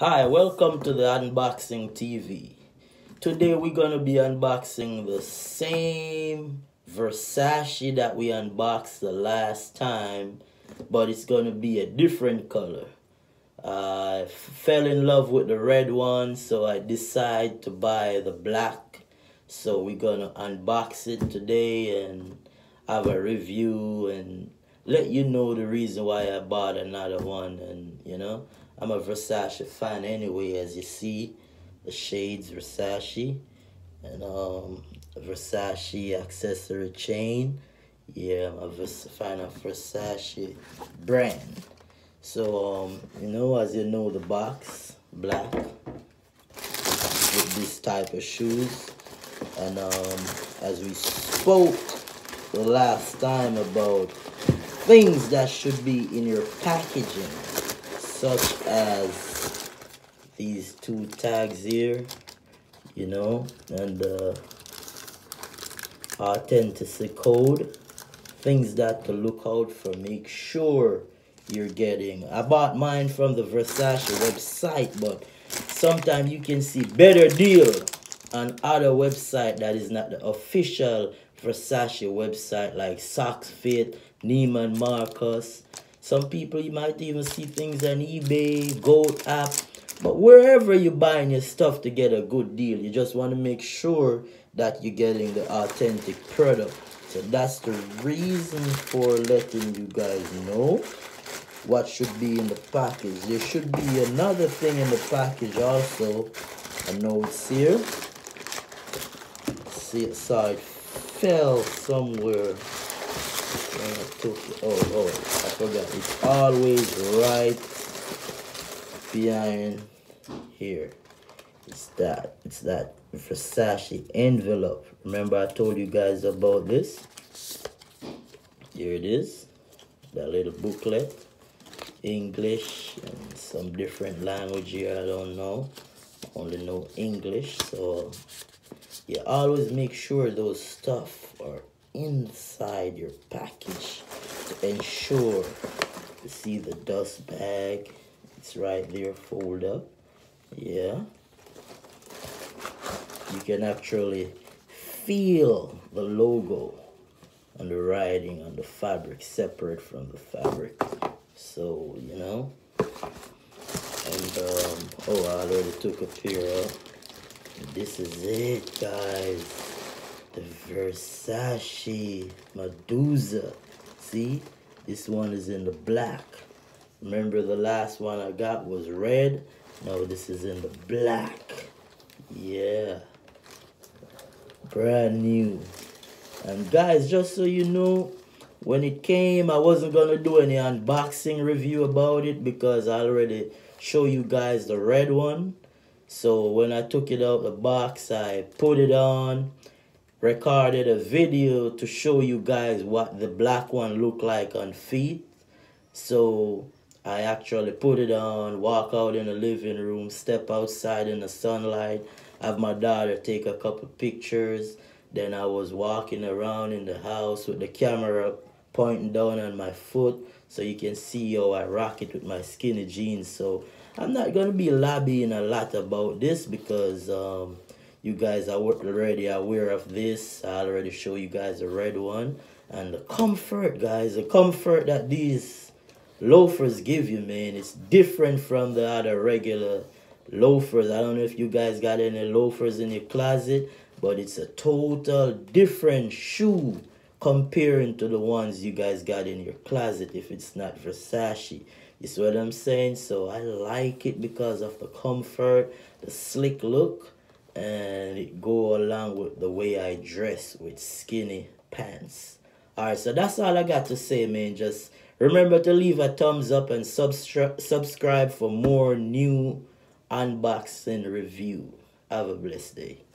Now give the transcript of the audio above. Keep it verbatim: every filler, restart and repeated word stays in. Hi, welcome to the Unboxing T V. Today we're going to be unboxing the same Versace that we unboxed the last time, but it's going to be a different color. Uh, I fell in love with the red one, so I decided to buy the black. So we're going to unbox it today and have a review and let you know the reason why I bought another one. And, you know, I'm a Versace fan anyway, as you see. The shades Versace. And um, Versace accessory chain. Yeah, I'm a fan of Versace brand. So, um, you know, as you know, the box, black, with this type of shoes. And um, as we spoke the last time about things that should be in your packaging, such as these two tags here, you know, and the authenticity code, things that to look out for, make sure you're getting. I bought mine from the Versace website, but sometimes you can see better deal on other website that is not the official Versace website, like Saks Fifth, Neiman Marcus. Some people, you might even see things on eBay, Goat app. But wherever you're buying your stuff to get a good deal, you just want to make sure that you're getting the authentic product. So that's the reason for letting you guys know what should be in the package. There should be another thing in the package also. I know it's here. See it, so it fell somewhere. I took it. Oh, oh, I forgot. It's always right behind here. It's that. It's that Versace envelope. Remember I told you guys about this? Here it is. That little booklet. English and some different language here. I don't know. I only know English. So, yeah, always make sure those stuff are inside your package to ensure. You see the dust bag, it's right there, fold up. Yeah, you can actually feel the logo and the writing on the fabric, separate from the fabric. So, you know, and um oh, I already took a pair of. This is it, guys. The Versace Medusa. See, this one is in the black. Remember the last one I got was red. Now this is in the black. Yeah. Brand new. And guys, just so you know, when it came, I wasn't going to do any unboxing review about it because I already show you guys the red one. So when I took it out of the box, I put it on. Recorded a video to show you guys what the black one looked like on feet. So I actually put it on, walk out in the living room, step outside in the sunlight, have my daughter take a couple pictures. Then I was walking around in the house with the camera pointing down on my foot, so you can see how I rock it with my skinny jeans. So I'm not going to be lobbying a lot about this because um you guys are already aware of this. I already show you guys the red one. And the comfort, guys. The comfort that these loafers give you, man. It's different from the other regular loafers. I don't know if you guys got any loafers in your closet. But it's a total different shoe comparing to the ones you guys got in your closet if it's not Versace. You see what I'm saying? So I like it because of the comfort, the slick look. And it go along with the way I dress with skinny pants. Alright, so that's all I got to say, man. Just remember to leave a thumbs up and subscribe for more new unboxing review. Have a blessed day.